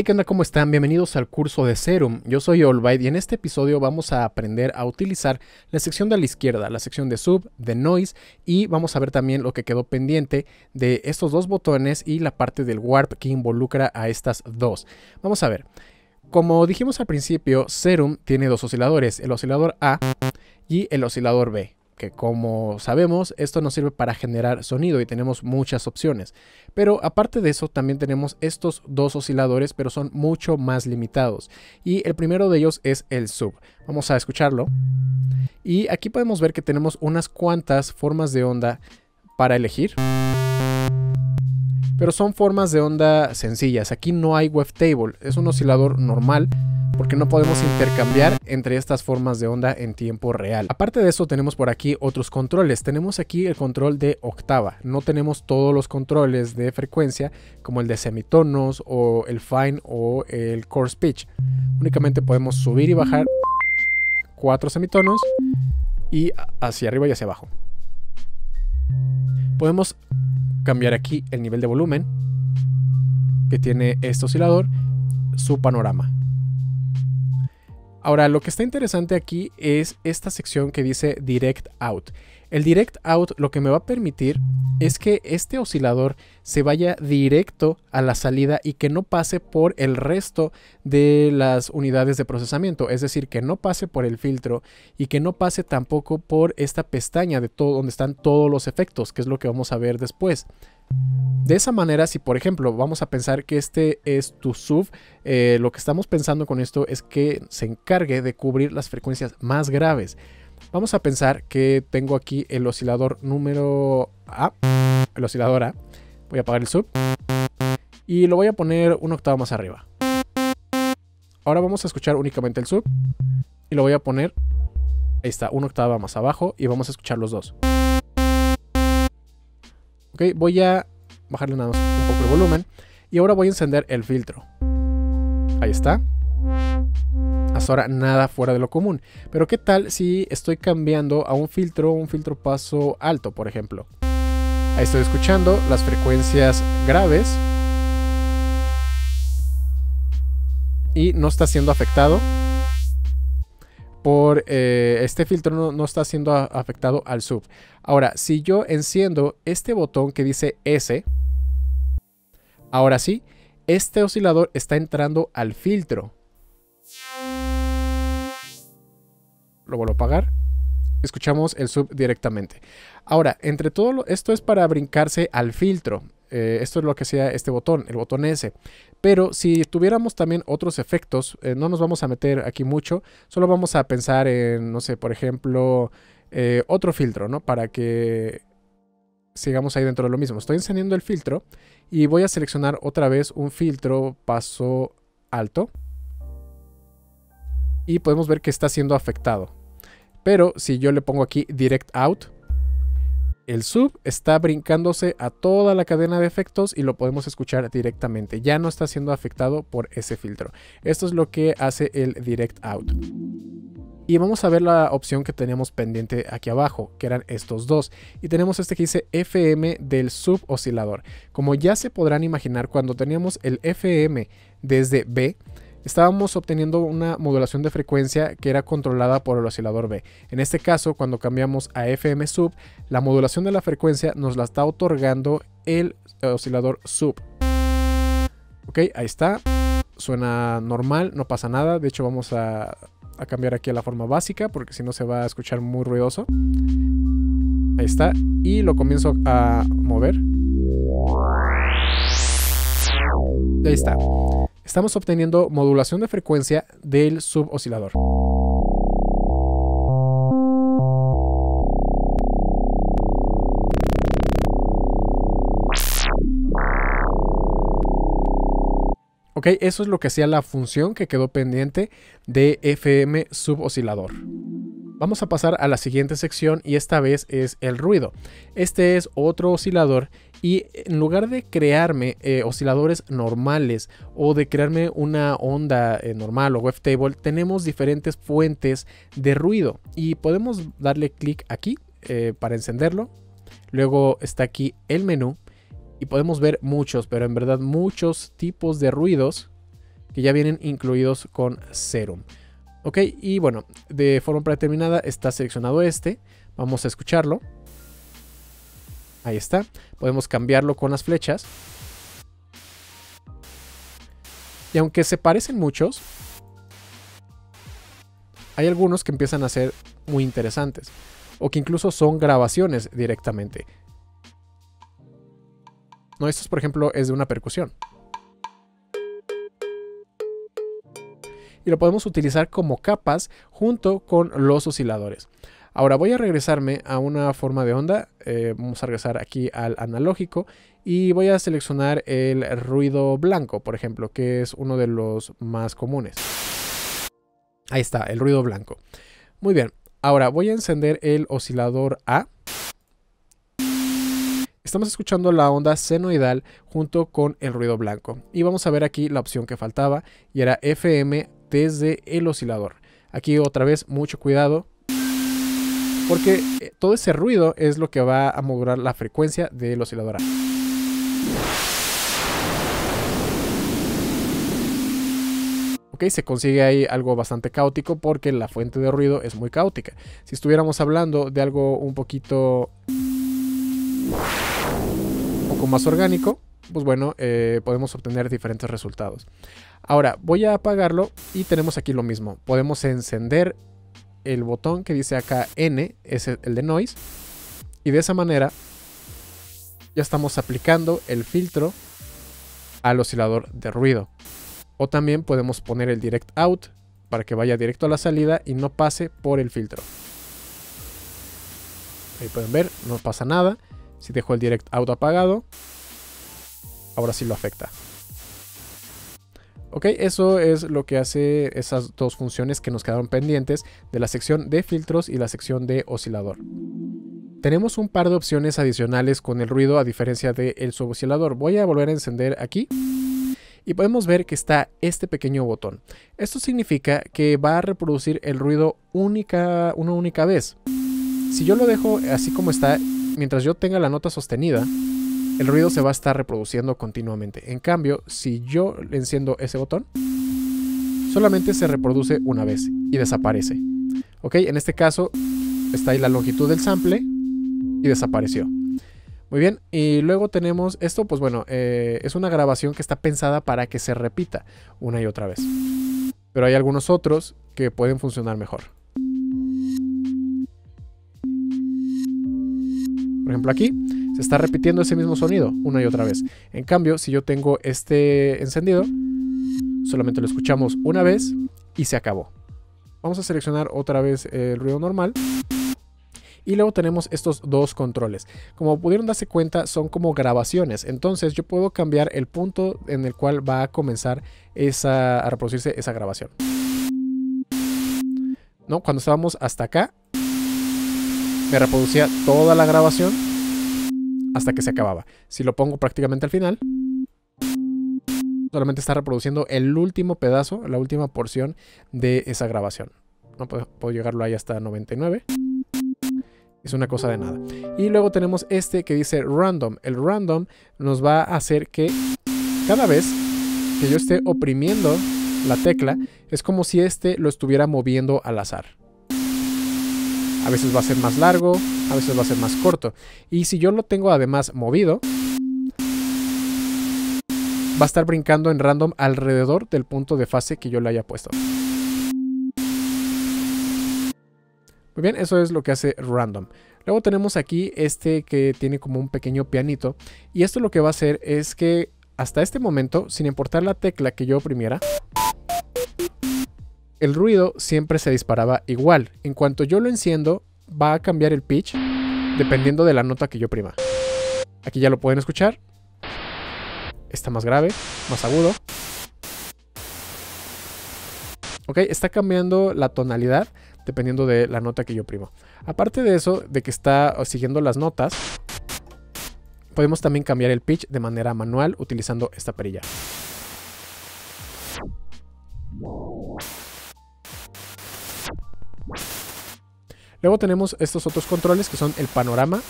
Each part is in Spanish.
Hey, ¿qué onda? ¿Cómo están? Bienvenidos al curso de Serum. Yo soy Olbaid y en este episodio vamos a aprender a utilizar la sección de a la izquierda, la sección de Sub, de Noise, y vamos a ver también lo que quedó pendiente de estos dos botones y la parte del Warp que involucra a estas dos. Vamos a ver. Como dijimos al principio, Serum tiene dos osciladores, el oscilador A y el oscilador B, que como sabemos esto nos sirve para generar sonido y tenemos muchas opciones, pero aparte de eso también tenemos estos dos osciladores, pero son mucho más limitados, y el primero de ellos es el sub. Vamos a escucharlo y aquí podemos ver que tenemos unas cuantas formas de onda para elegir, pero son formas de onda sencillas. Aquí no hay wavetable, es un oscilador normal porque no podemos intercambiar entre estas formas de onda en tiempo real. Aparte de eso tenemos por aquí otros controles. Tenemos aquí el control de octava. No tenemos todos los controles de frecuencia como el de semitonos o el fine o el coarse pitch. Únicamente podemos subir y bajar 4 semitonos y hacia arriba y hacia abajo. Podemos cambiar aquí el nivel de volumen que tiene este oscilador, su panorama. Ahora, lo que está interesante aquí es esta sección que dice Direct Out. El Direct Out lo que me va a permitir es que este oscilador se vaya directo a la salida y que no pase por el resto de las unidades de procesamiento. Es decir, que no pase por el filtro y que no pase tampoco por esta pestaña de todo donde están todos los efectos, que es lo que vamos a ver después. De esa manera, si por ejemplo vamos a pensar que este es tu sub, lo que estamos pensando con esto es que se encargue de cubrir las frecuencias más graves. Vamos a pensar que tengo aquí el oscilador número A, el oscilador A. Voy a apagar el sub y lo voy a poner un octavo más arriba. Ahora vamos a escuchar únicamente el sub y lo voy a poner, ahí está, una octava más abajo, y vamos a escuchar los dos. Ok, voy a bajarle nada más un poco el volumen y ahora voy a encender el filtro. Ahí está. Hasta ahora nada fuera de lo común, pero ¿qué tal si estoy cambiando a un filtro paso alto, por ejemplo? Ahí estoy escuchando las frecuencias graves y no está siendo afectado por este filtro, no está siendo afectado al sub. Ahora, si yo enciendo este botón que dice S, ahora sí, este oscilador está entrando al filtro. Lo vuelvo a apagar. Escuchamos el sub directamente. Ahora, entre todo esto es para brincarse al filtro. Esto es lo que hacía este botón, el botón S. Pero si tuviéramos también otros efectos, no nos vamos a meter aquí mucho, solo vamos a pensar en, no sé, por ejemplo, otro filtro, ¿no? Para que sigamos ahí dentro de lo mismo. Estoy encendiendo el filtro y voy a seleccionar otra vez un filtro paso alto. Y podemos ver que está siendo afectado. Pero si yo le pongo aquí Direct Out, el sub está brincándose a toda la cadena de efectos y lo podemos escuchar directamente. Ya no está siendo afectado por ese filtro. Esto es lo que hace el Direct Out. Y vamos a ver la opción que teníamos pendiente aquí abajo, que eran estos dos. Y tenemos este que dice FM del suboscilador. Como ya se podrán imaginar, cuando teníamos el FM desde B, estábamos obteniendo una modulación de frecuencia que era controlada por el oscilador B. En este caso, cuando cambiamos a FM sub, la modulación de la frecuencia nos la está otorgando el oscilador sub. Ok, ahí está. Suena normal, no pasa nada. De hecho, vamos a cambiar aquí a la forma básica porque si no se va a escuchar muy ruidoso. Ahí está. Y lo comienzo a mover. Ahí está. Estamos obteniendo modulación de frecuencia del suboscilador. Ok, eso es lo que hacía la función que quedó pendiente de FM suboscilador. Vamos a pasar a la siguiente sección y esta vez es el ruido. Este es otro oscilador y en lugar de crearme osciladores normales o de crearme una onda normal o wavetable, tenemos diferentes fuentes de ruido y podemos darle clic aquí para encenderlo. Luego está aquí el menú y podemos ver muchos, pero en verdad muchos tipos de ruidos que ya vienen incluidos con Serum. Ok, y bueno, de forma predeterminada está seleccionado este. Vamos a escucharlo. Ahí está. Podemos cambiarlo con las flechas. Y aunque se parecen muchos, hay algunos que empiezan a ser muy interesantes, o que incluso son grabaciones directamente. No, esto por ejemplo es de una percusión. Y lo podemos utilizar como capas junto con los osciladores. Ahora voy a regresarme a una forma de onda. Vamos a regresar aquí al analógico y voy a seleccionar el ruido blanco, por ejemplo, que es uno de los más comunes. Ahí está, el ruido blanco. Muy bien, ahora voy a encender el oscilador A. Estamos escuchando la onda senoidal junto con el ruido blanco. Y vamos a ver aquí la opción que faltaba, y era FM desde el oscilador. Aquí otra vez mucho cuidado, porque todo ese ruido es lo que va a modular la frecuencia del oscilador A. Ok, se consigue ahí algo bastante caótico porque la fuente de ruido es muy caótica. Si estuviéramos hablando de algo un poquito más orgánico, pues bueno, podemos obtener diferentes resultados. Ahora voy a apagarlo y tenemos aquí lo mismo. Podemos encender el botón que dice acá N, es el de Noise, y de esa manera ya estamos aplicando el filtro al oscilador de ruido. O también podemos poner el Direct Out para que vaya directo a la salida y no pase por el filtro. Ahí pueden ver, no pasa nada. Si dejo el Direct Out apagado, ahora sí lo afecta. Ok, eso es lo que hace esas dos funciones que nos quedaron pendientes de la sección de filtros y la sección de oscilador. Tenemos un par de opciones adicionales con el ruido a diferencia del suboscilador. Voy a volver a encender aquí. Y podemos ver que está este pequeño botón. Esto significa que va a reproducir el ruido una única vez. Si yo lo dejo así como está, mientras yo tenga la nota sostenida, el ruido se va a estar reproduciendo continuamente. En cambio, si yo enciendo ese botón, solamente se reproduce una vez y desaparece. Ok, en este caso está ahí la longitud del sample y desapareció. Muy bien, y luego tenemos esto, pues bueno, es una grabación que está pensada para que se repita una y otra vez. Pero hay algunos otros que pueden funcionar mejor. Por ejemplo, aquí se está repitiendo ese mismo sonido una y otra vez. En cambio, si yo tengo este encendido, solamente lo escuchamos una vez y se acabó. Vamos a seleccionar otra vez el ruido normal. Y luego tenemos estos dos controles. Como pudieron darse cuenta, son como grabaciones. Entonces yo puedo cambiar el punto en el cual va a comenzar a reproducirse esa grabación. ¿No? Cuando estábamos hasta acá, me reproducía toda la grabación hasta que se acababa. Si lo pongo prácticamente al final, solamente está reproduciendo el último pedazo, la última porción de esa grabación. No puedo llegarlo ahí hasta 99. Es una cosa de nada. Y luego tenemos este que dice Random. El Random nos va a hacer que cada vez que yo esté oprimiendo la tecla, es como si este lo estuviera moviendo al azar. A veces va a ser más largo, a veces va a ser más corto. Y si yo lo tengo además movido, va a estar brincando en random alrededor del punto de fase que yo le haya puesto. Muy bien, eso es lo que hace Random. Luego tenemos aquí este que tiene como un pequeño pianito. Y esto lo que va a hacer es que hasta este momento, sin importar la tecla que yo oprimiera, el ruido siempre se disparaba igual. En cuanto yo lo enciendo, va a cambiar el pitch dependiendo de la nota que yo oprima. Aquí ya lo pueden escuchar. Está más grave, más agudo. Ok, está cambiando la tonalidad dependiendo de la nota que yo oprimo. Aparte de eso, de que está siguiendo las notas, podemos también cambiar el pitch de manera manual utilizando esta perilla. Luego tenemos estos otros controles que son el panorama.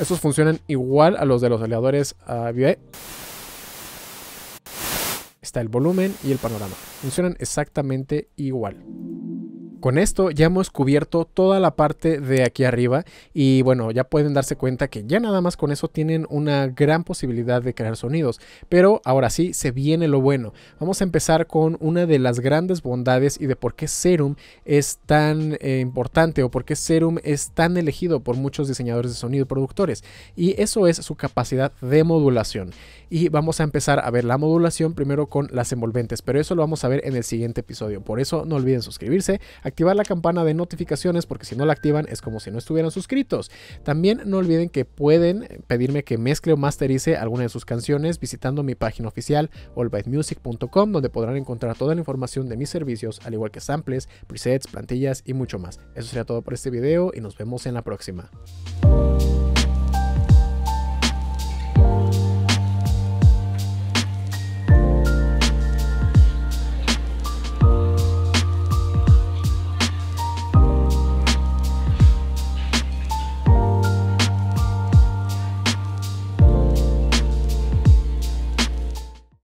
Estos funcionan igual a los de los osciladores AB. está el volumen y el panorama. Funcionan exactamente igual. Con esto ya hemos cubierto toda la parte de aquí arriba y bueno, ya pueden darse cuenta que ya nada más con eso tienen una gran posibilidad de crear sonidos. Pero ahora sí, se viene lo bueno. Vamos a empezar con una de las grandes bondades y de por qué Serum es tan importante o por qué Serum es tan elegido por muchos diseñadores de sonido y productores. Y eso es su capacidad de modulación. Y vamos a empezar a ver la modulación primero con las envolventes, pero eso lo vamos a ver en el siguiente episodio. Por eso no olviden suscribirse. Activar la campana de notificaciones, porque si no la activan es como si no estuvieran suscritos. También no olviden que pueden pedirme que mezcle o masterice alguna de sus canciones visitando mi página oficial olbaidmusic.com, donde podrán encontrar toda la información de mis servicios, al igual que samples, presets, plantillas y mucho más. Eso sería todo por este video y nos vemos en la próxima.